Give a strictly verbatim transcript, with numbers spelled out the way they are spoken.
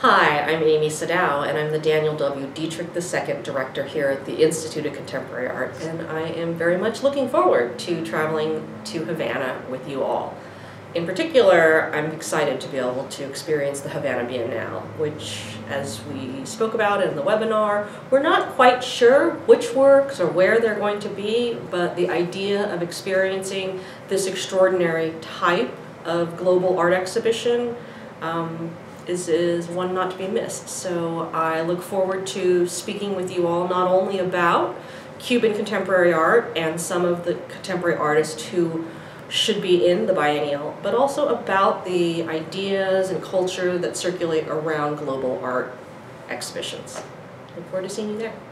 Hi, I'm Amy Sadao, and I'm the Daniel W. Dietrich the Second Director here at the Institute of Contemporary Arts, and I am very much looking forward to traveling to Havana with you all. In particular, I'm excited to be able to experience the Havana Biennial, which, as we spoke about in the webinar, we're not quite sure which works or where they're going to be, but the idea of experiencing this extraordinary type of global art exhibition um, Is, is one not to be missed. So I look forward to speaking with you all not only about Cuban contemporary art and some of the contemporary artists who should be in the biennial, but also about the ideas and culture that circulate around global art exhibitions. Look forward to seeing you there.